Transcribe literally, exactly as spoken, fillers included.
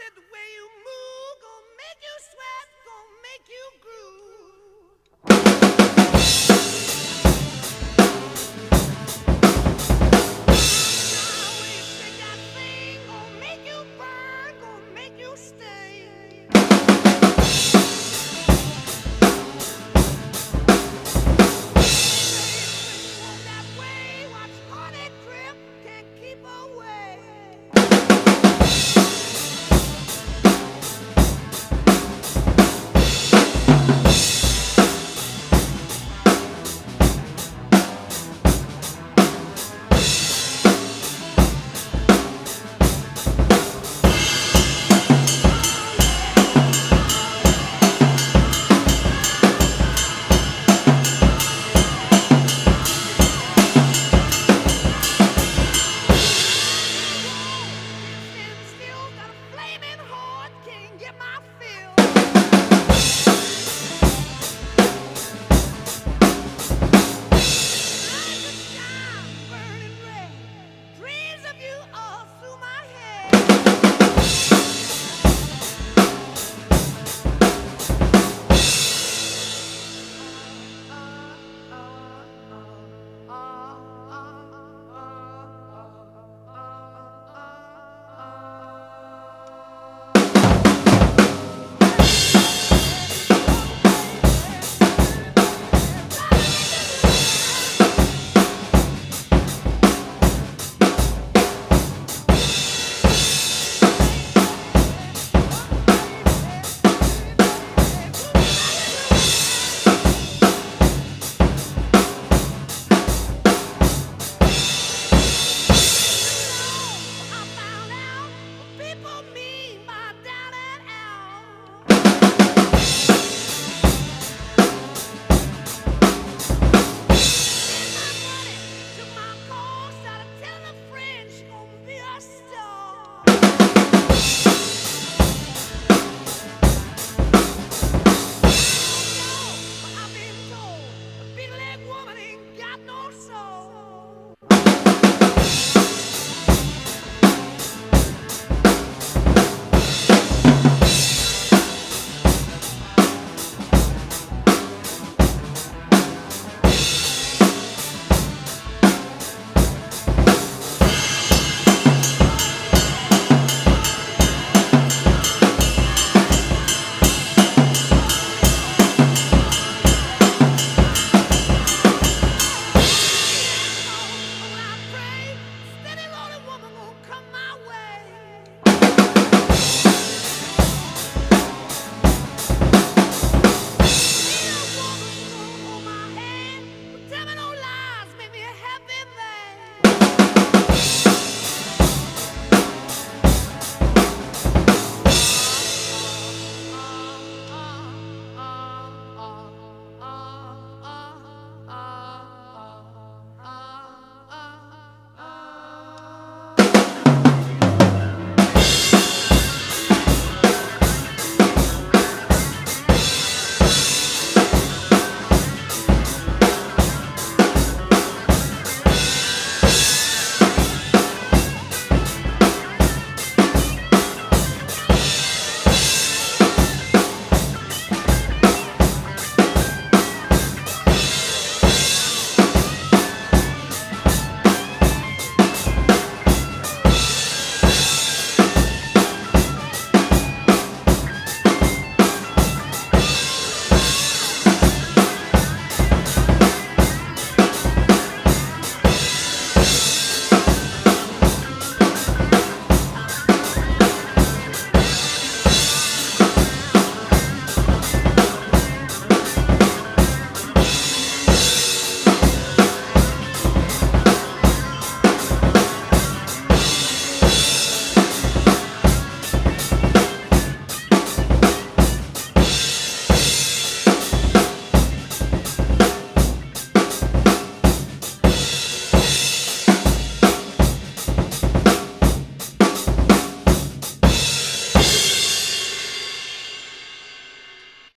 said the way you move, gonna make you sweat, gonna make you groove.